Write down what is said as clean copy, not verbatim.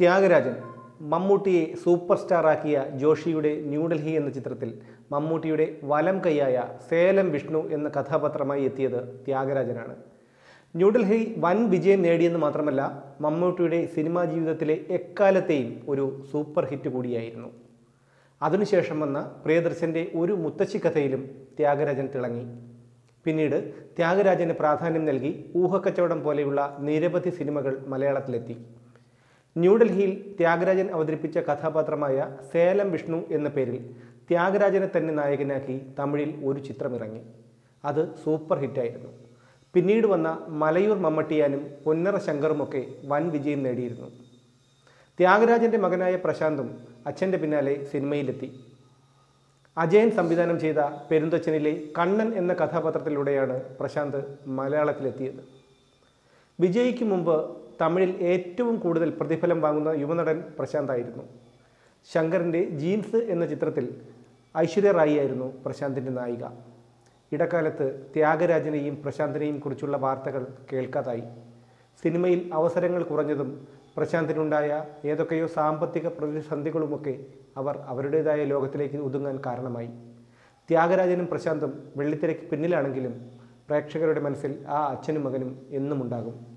त्यागराजन् മമ്മൂട്ടിയെ super star ആക്കിയ ജോഷിയുടെ ന്യൂഡൽഹി എന്ന ചിത്രത്തിൽ മമ്മൂട്ടിയുടെ വലം കൈയായ സേലം വിഷ്ണു എന്ന കഥാപാത്രമായി എത്തിയത് ത്യാഗരാജനാണ്. ന്യൂഡൽഹി വൻ വിജയം നേടിയെന്ന് മാത്രമല്ല മമ്മൂട്ടിയുടെ സിനിമാ ജീവിതത്തിലെ എക്കാലത്തെയും ഒരു സൂപ്പർ ഹിറ്റ് കൂടിയായിരുന്നു. അതിനുശേഷം വന്ന പ്രിയദർശൻ്റെ ഒരു മുത്തശ്ശി കഥയിലും ത്യാഗരാജൻ തിളങ്ങി. പിന്നീട് ത്യാഗരാജന് പ്രാധാന്യം നൽകി ഊഹക്കച്ചവടം പോലെയുള്ള നിരവധി സിനിമകൾ മലയാളത്തിലെത്തി. ന്യൂഡൽഹിയിൽ ത്യാഗരാജൻ അവതരിപ്പിച്ച കഥാപാത്രമായ സേലം വിഷ്ണു എന്ന പേരിൽ ത്യാഗരാജനെ തന്നെ നായകനാക്കി തമിഴിൽ ഒരു ചിത്രമിറങ്ങി. അത് സൂപ്പർ ഹിറ്റായിരുന്നു. പിന്നീട് വന്ന മലയൂർ മമ്മട്ടിയാനും പൊന്നറ ശങ്കറുമൊക്കെ വൻ വിജയം നേടിയിരുന്നു. ത്യാഗരാജൻ്റെ മകനായ പ്രശാന്തും അച്ഛൻ്റെ പിന്നാലെ സിനിമയിലെത്തി. അജയൻ സംവിധാനം ചെയ്ത പെരുന്തച്ഛനിലെ കണ്ണൻ എന്ന കഥാപാത്രത്തിലൂടെയാണ് പ്രശാന്ത് മലയാളത്തിലെത്തിയത്. വിജയിക്ക് മുമ്പ് തമിഴിൽ ഏറ്റവും കൂടുതൽ പ്രതിഫലം വാങ്ങുന്ന യുവനടൻ പ്രശാന്തായിരുന്നു. ശങ്കറിൻ്റെ ജീൻസ് എന്ന ചിത്രത്തിൽ ഐശ്വർയ റായി ആയിരുന്നു പ്രശാന്തിൻ്റെ നായിക. ഇടക്കാലത്ത് ത്യാഗരാജനെയും പ്രശാന്തിനെയും കുറിച്ചുള്ള വാർത്തകൾ കേൾക്കാതായി. സിനിമയിൽ അവസരങ്ങൾ കുറഞ്ഞതും പ്രശാന്തിനുണ്ടായ ഏതൊക്കെയോ സാമ്പത്തിക പ്രതിസന്ധികളുമൊക്കെ അവർ അവരുടേതായ ലോകത്തിലേക്ക് ഒതുങ്ങാൻ കാരണമായി. ത്യാഗരാജനും പ്രശാന്തും വെള്ളിത്തിരയ്ക്ക് പിന്നിലാണെങ്കിലും പ്രേക്ഷകരുടെ മനസ്സിൽ ആ അച്ഛനും മകനും എന്നുമുണ്ടാകും.